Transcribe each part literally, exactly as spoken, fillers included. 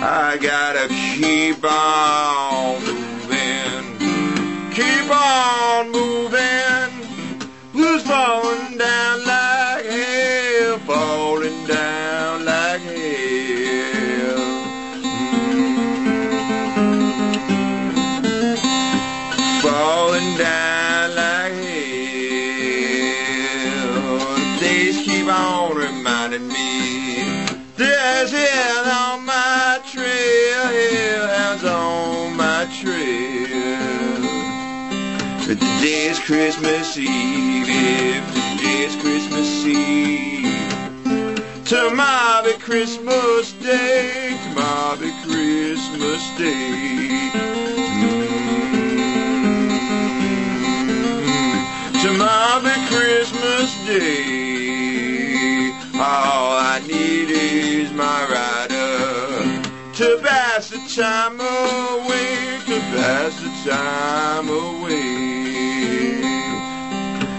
I gotta keep on moving, keep on moving. Blues falling down like hell, falling down like hell. Mm-hmm. Falling down like hell. Days keep on reminding me there's hell on my trail. Today is Christmas Eve, today is Christmas Eve. Tomorrow be Christmas Day, tomorrow be Christmas Day. Mm-hmm. Tomorrow be Christmas Day. All I need is my rider to pass the time away. Pass the time away.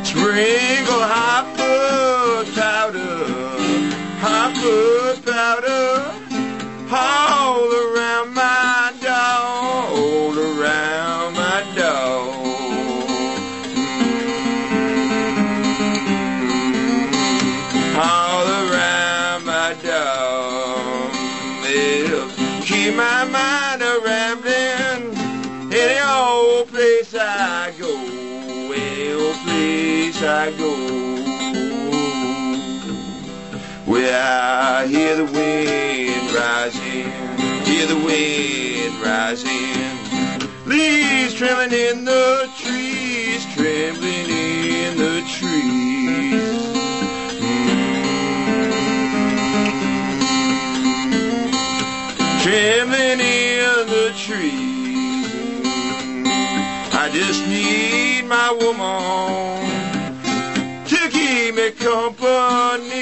Sprinkle hot foot powder, hot foot powder, all around my dog, all around my dog. Mm-hmm. All around my dog. Yeah. Keep my mind a rambling. Any old place I go, any old place I go, where I hear the wind rising, hear the wind rising, leaves trembling in the trees, trembling in the trees. Mm-hmm. Trembling in the trees. I just need my woman to keep me company.